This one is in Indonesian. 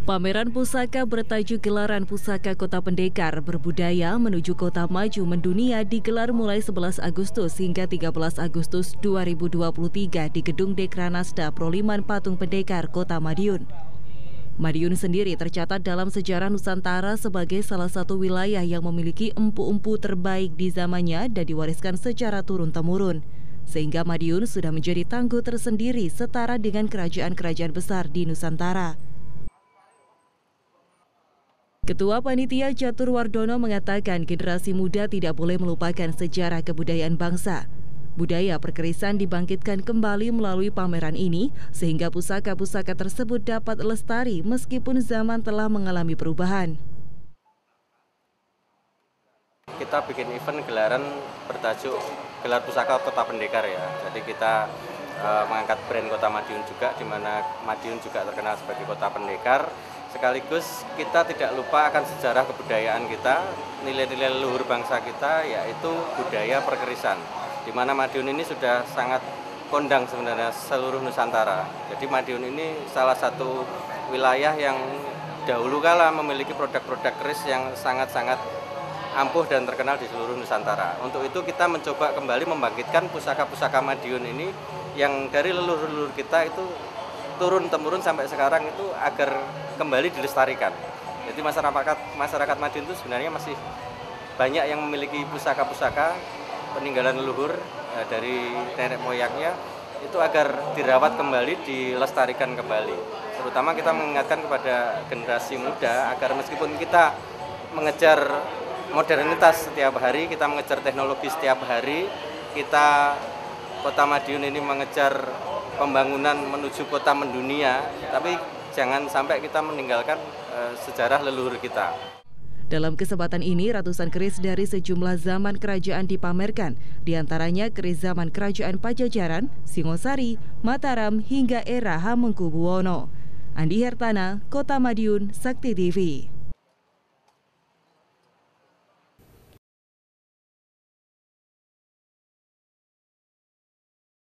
Pameran pusaka bertajuk Gelaran Pusaka Kota Pendekar Berbudaya Menuju Kota Maju Mendunia digelar mulai 11 Agustus hingga 13 Agustus 2023 di Gedung Dekranasda Proliman Patung Pendekar, Kota Madiun. Madiun sendiri tercatat dalam sejarah Nusantara sebagai salah satu wilayah yang memiliki empu-empu terbaik di zamannya dan diwariskan secara turun-temurun. Sehingga Madiun sudah menjadi tangguh tersendiri setara dengan kerajaan-kerajaan besar di Nusantara. Ketua Panitia Catur Wardono mengatakan generasi muda tidak boleh melupakan sejarah kebudayaan bangsa. Budaya perkerisan dibangkitkan kembali melalui pameran ini, sehingga pusaka-pusaka tersebut dapat lestari meskipun zaman telah mengalami perubahan. Kita bikin event gelaran bertajuk Gelar Pusaka Kota Pendekar ya. Jadi kita mengangkat brand Kota Madiun juga, di mana Madiun juga terkenal sebagai Kota Pendekar. Sekaligus kita tidak lupa akan sejarah kebudayaan kita, nilai-nilai leluhur bangsa kita, yaitu budaya perkerisan. Di mana Madiun ini sudah sangat kondang sebenarnya seluruh Nusantara. Jadi Madiun ini salah satu wilayah yang dahulu kala memiliki produk-produk keris yang sangat-sangat ampuh dan terkenal di seluruh Nusantara. Untuk itu kita mencoba kembali membangkitkan pusaka-pusaka Madiun ini yang dari leluhur-leluhur kita itu turun-temurun sampai sekarang itu agar kembali dilestarikan. Jadi masyarakat Madiun itu sebenarnya masih banyak yang memiliki pusaka-pusaka peninggalan leluhur dari nenek moyangnya itu agar dirawat kembali, dilestarikan kembali. Terutama kita mengingatkan kepada generasi muda agar meskipun kita mengejar modernitas setiap hari, kita mengejar teknologi setiap hari, kita Kota Madiun ini mengejar pembangunan menuju kota mendunia, tapi jangan sampai kita meninggalkan sejarah leluhur kita. Dalam kesempatan ini, ratusan keris dari sejumlah zaman kerajaan dipamerkan, diantaranya keris zaman kerajaan Pajajaran, Singosari, Mataram, hingga era Hamengkubuwono. Andi Hartana, Kota Madiun, Sakti TV.